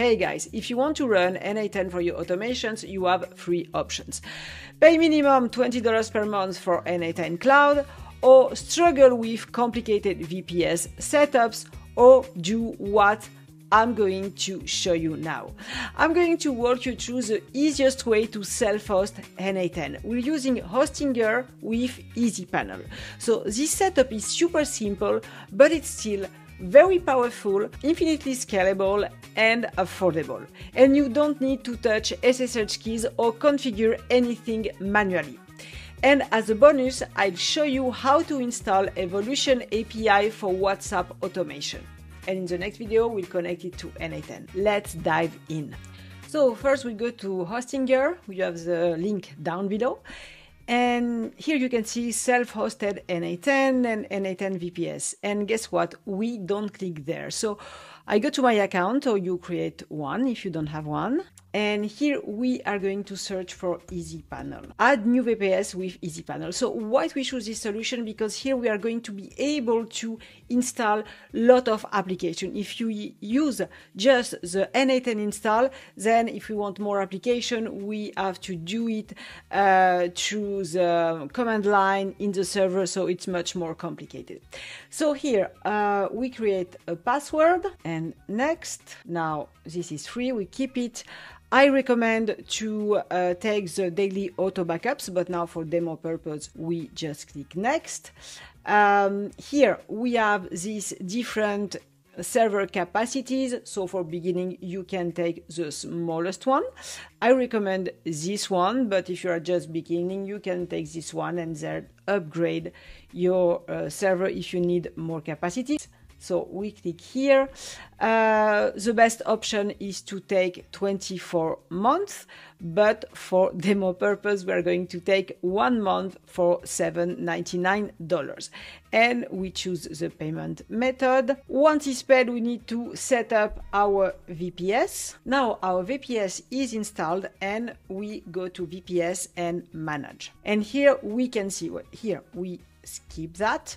Hey guys, if you want to run N8N for your automations, you have three options. Pay minimum $20 per month for N8N Cloud, or struggle with complicated VPS setups, or do what I'm going to show you now. I'm going to walk you through the easiest way to self-host N8N. We're using Hostinger with EasyPanel. So this setup is super simple, but it's still very powerful, infinitely scalable and affordable. And you don't need to touch SSH keys or configure anything manually. And as a bonus, I'll show you how to install Evolution API for WhatsApp automation. And in the next video, we'll connect it to N8N. Let's dive in. So first we go to Hostinger. We have the link down below. And here you can see self-hosted N8N and N8N VPS. And guess what? We don't click there. So I go to my account, or you create one if you don't have one. And here we are going to search for EasyPanel. Add new VPS with EasyPanel. So why we choose this solution? Because here we are going to be able to install a lot of applications. If you use just the N8N install, then if we want more application, we have to do it through the command line in the server. So it's much more complicated. So here we create a password and next. Now this is free, we keep it. I recommend to take the daily auto backups, but now for demo purpose, we just click next. Here we have these different server capacities. So for beginning, you can take the smallest one. I recommend this one, but if you are just beginning, you can take this one and then upgrade your server if you need more capacity. So we click here. The best option is to take 24 months, but for demo purpose, we are going to take 1 month for $7.99. And we choose the payment method. Once it's paid, we need to set up our VPS. Now our VPS is installed and we go to VPS and manage. And here we can see, well, here we skip that,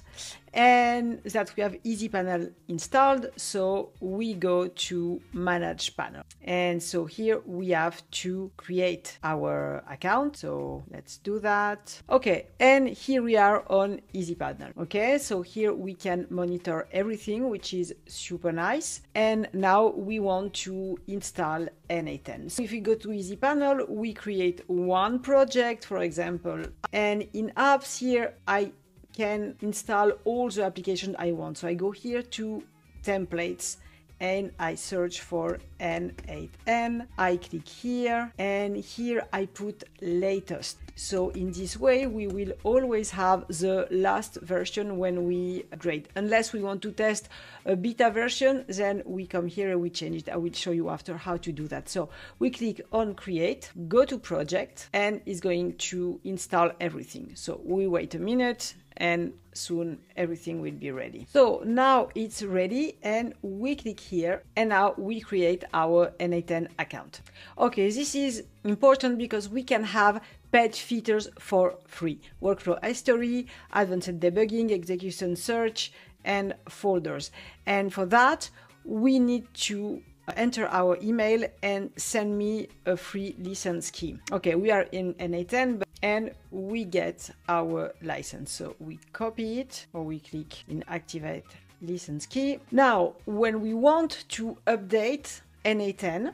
and that we have EasyPanel installed. So we go to manage panel. And so here we have to create our account. So let's do that. Okay. And here we are on EasyPanel. Okay. So here we can monitor everything, which is super nice. And now we want to install N8N. So if we go to EasyPanel, we create one project, for example, and in apps here, I can install all the applications I want. So I go here to templates and I search for N8N. I click here and here I put latest. So in this way, we will always have the last version when we upgrade. Unless we want to test a beta version, then we come here and we change it. I will show you after how to do that. So we click on create, go to project, and it's going to install everything. So we wait a minute and soon everything will be ready. So now it's ready and we click here and now we create our N8N account. Okay, this is important because we can have paid features for free. Workflow history, advanced debugging, execution search, and folders. And for that, we need to enter our email and send me a free license key. Okay, we are in N8N, and we get our license. So we copy it or we click in activate license key. Now, when we want to update N8N,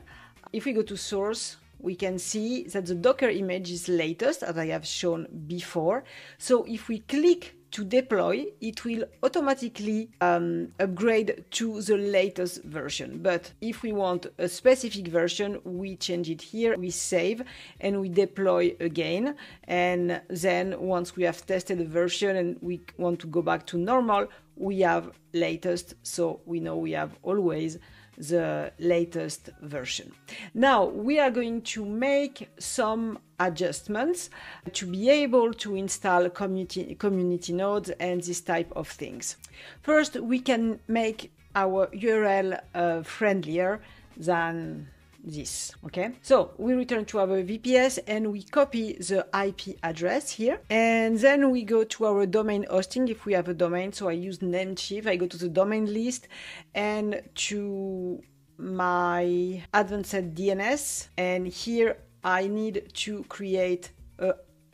if we go to source, we can see that the Docker image is latest, as I have shown before. So if we click to deploy, it will automatically upgrade to the latest version. But if we want a specific version, we change it here, we save and we deploy again. And then once we have tested a version and we want to go back to normal, we have latest. So we know we have always the latest version. Now we are going to make some adjustments to be able to install community nodes and this type of things. First, we can make our URL friendlier than this. Okay, so we return to our VPS and we copy the IP address here, and then we go to our domain hosting if we have a domain. So I use Namecheap. I go to the domain list and to my advanced DNS, and here I need to create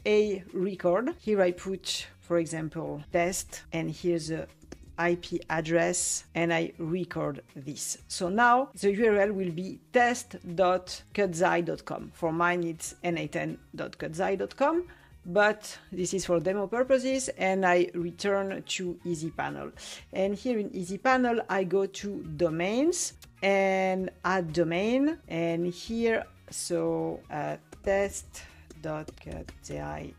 a record. Here I put, for example, test, and here's a IP address, and I record this. So now the URL will be test.cudzai.com. For mine it's n8n.cudzai.com, but this is for demo purposes, and I return to EasyPanel. And here in EasyPanel I go to domains and add domain, and here so test.cudzai.com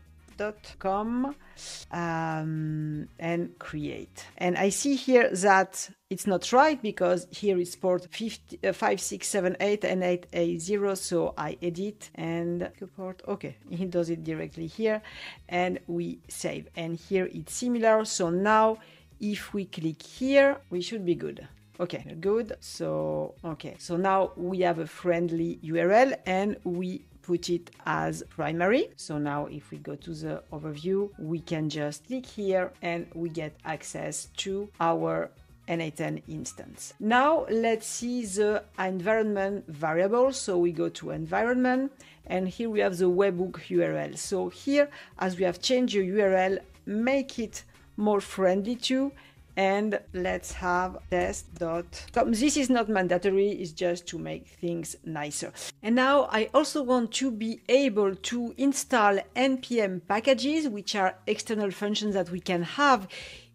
and create. And I see here that it's not right, because here it's port 5678 and 880, so I edit and port, okay, he does it directly here, and we save. And here it's similar, so now if we click here, we should be good. Okay, good. So, okay, so now we have a friendly URL and we put it as primary. So now if we go to the overview, we can just click here and we get access to our N8N instance. Now let's see the environment variable. So we go to environment, and here we have the webhook URL. So here, as we have changed the URL, make it more friendly too. And let's have test.com. This is not mandatory, it's just to make things nicer. And now I also want to be able to install npm packages, which are external functions that we can have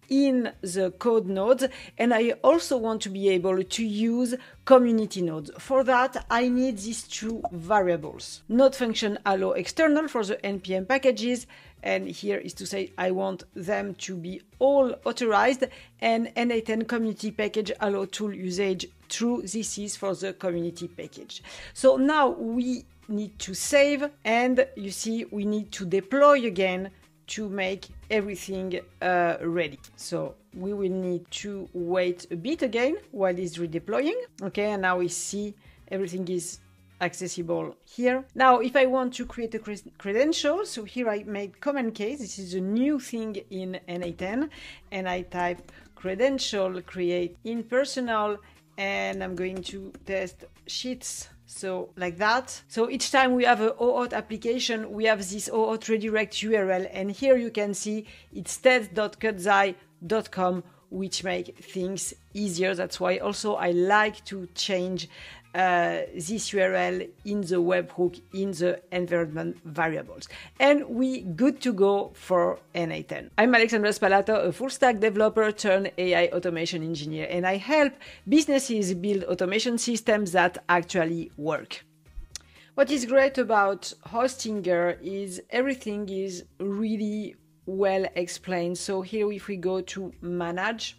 in the code nodes. And I also want to be able to use community nodes. For that, I need these two variables. Node function allow external for the npm packages. And here is to say I want them to be all authorized, and N8N community package allow tool usage true. This is for the community package. So now we need to save, and you see we need to deploy again to make everything ready. So we will need to wait a bit again while it's redeploying. Okay, and now we see everything is accessible here. Now, if I want to create a credential, so here I make command case. This is a new thing in N8N, and I type credential create in personal, and I'm going to test sheets. So like that. So each time we have a OAuth application, we have this OAuth redirect URL, and here you can see it's test.cudzai.com, which make things easier. That's why also I like to change this URL in the webhook, in the environment variables. And we good to go for N8N. I'm Alexandra Spalato, a full-stack developer turned AI automation engineer, and I help businesses build automation systems that actually work. What is great about Hostinger is everything is really well explained. So here, if we go to manage,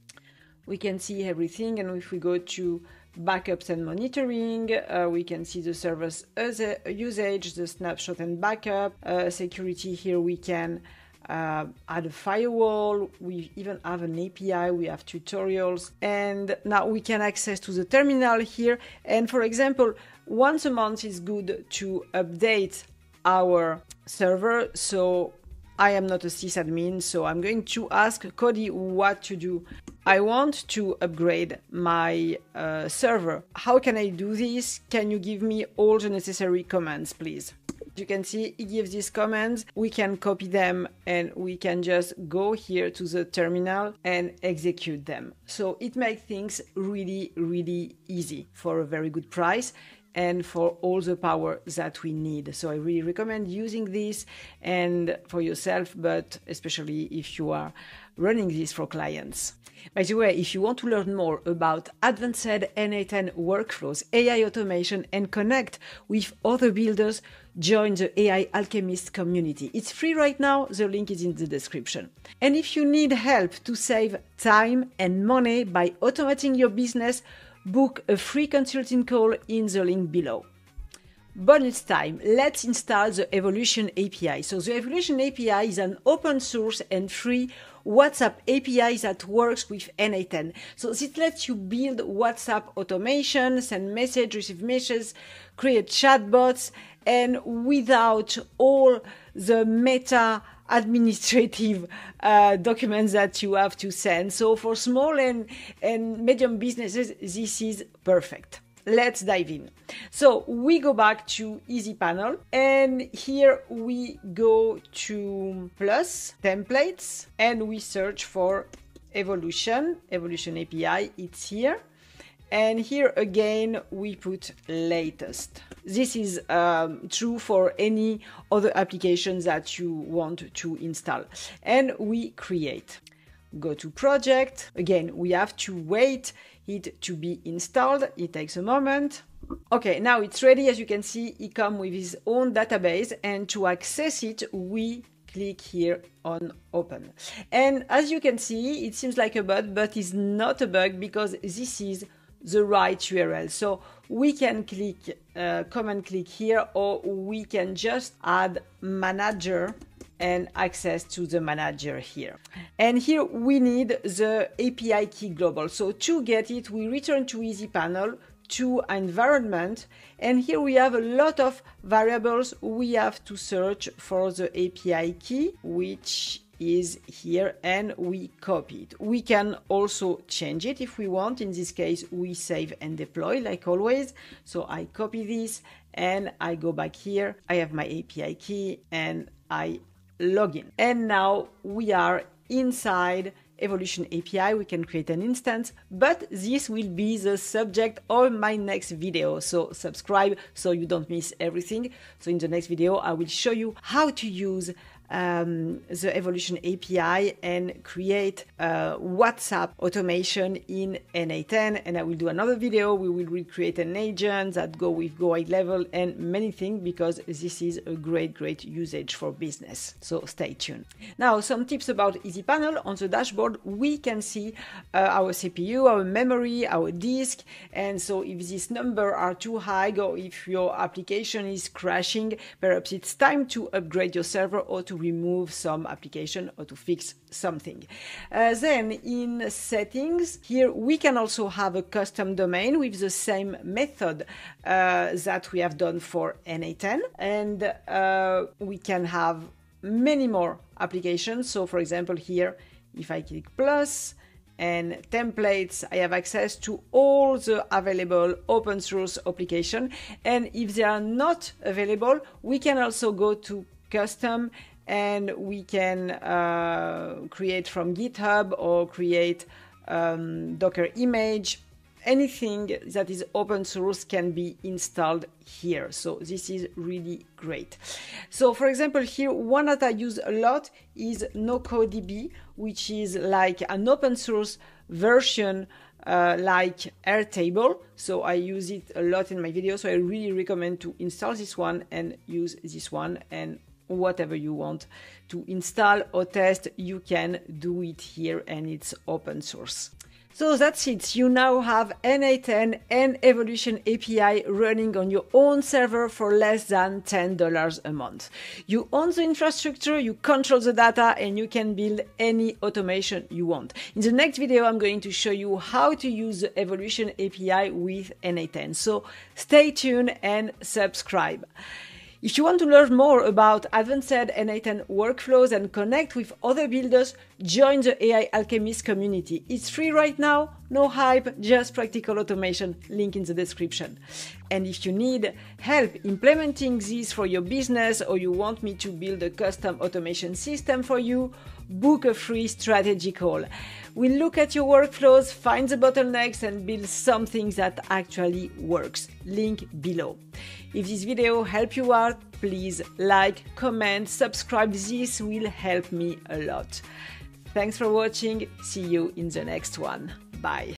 we can see everything. And if we go to backups and monitoring, we can see the server's usage, the snapshot and backup, security. Here we can add a firewall. We even have an API, we have tutorials, and now we can access to the terminal here. And for example, once a month is good to update our server. So I am not a sysadmin, so I'm going to ask Cody what to do. I want to upgrade my server. How can I do this? Can you give me all the necessary commands, please? You can see it gives these commands. We can copy them, and we can just go here to the terminal and execute them. So it makes things really, really easy for a very good price, and for all the power that we need. So I really recommend using this, and for yourself, but especially if you are running this for clients. By the way, if you want to learn more about advanced N8N workflows, AI automation, and connect with other builders, join the AI Alchemist community. It's free right now. The link is in the description. And if you need help to save time and money by automating your business, book a free consulting call in the link below. Bonus time, let's install the Evolution API. So the Evolution API is an open source and free WhatsApp API that works with N8N. So this lets you build WhatsApp automation, send message, receive messages, create chatbots, and without all the meta administrative documents that you have to send. So for small and medium businesses, this is perfect. Let's dive in. So we go back to EasyPanel, and here we go to plus templates, and we search for Evolution API. It's here. And here again, we put latest. This is true for any other applications that you want to install. And we create. Go to project. Again, we have to wait it to be installed. It takes a moment. Okay, now it's ready. As you can see, it comes with his own database. And to access it, we click here on open. And as you can see, it seems like a bug, but it's not a bug because this is the right URL. So we can click, command click here, or we can just add manager and access to the manager here. And here we need the API key global. So to get it, we return to EasyPanel, to environment, and here we have a lot of variables. We have to search for the API key, which is here, and we copy it. We can also change it if we want. In this case, we save and deploy like always. So I copy this and I go back here. I have my API key and I log in. And now we are inside Evolution API. We can create an instance, but this will be the subject of my next video. So subscribe so you don't miss everything. So in the next video, I will show you how to use the Evolution API and create WhatsApp automation in N8N. And I will do another video. We will recreate an agent that go with GoHighLevel and many things, because this is a great, great usage for business. So stay tuned. Now, some tips about EasyPanel. On the dashboard, we can see our CPU, our memory, our disk. And so if these numbers are too high, or if your application is crashing, perhaps it's time to upgrade your server, or to remove some application, or to fix something. Then in settings, here we can also have a custom domain with the same method that we have done for N8N, and we can have many more applications. So for example, here, if I click plus and templates, I have access to all the available open source application. And if they are not available, we can also go to custom, and we can create from GitHub, or create Docker image. Anything that is open source can be installed here. So this is really great. So for example, here, one that I use a lot is NocoDB, which is like an open source version like Airtable. So I use it a lot in my video. So I really recommend to install this one and use this one, and whatever you want to install or test, you can do it here, and it's open source. So that's it. You now have N8N and Evolution API running on your own server for less than $10 a month. You own the infrastructure, you control the data, and you can build any automation you want. In the next video, I'm going to show you how to use the Evolution API with N8N. So stay tuned and subscribe. If you want to learn more about advanced N8N workflows and connect with other builders, join the AI Alchemist community. It's free right now, no hype, just practical automation. Link in the description. And if you need help implementing this for your business, or you want me to build a custom automation system for you, book a free strategy call. We'll look at your workflows, find the bottlenecks, and build something that actually works. Link below. If this video helped you out, please like, comment, subscribe. This will help me a lot. Thanks for watching. See you in the next one. Bye.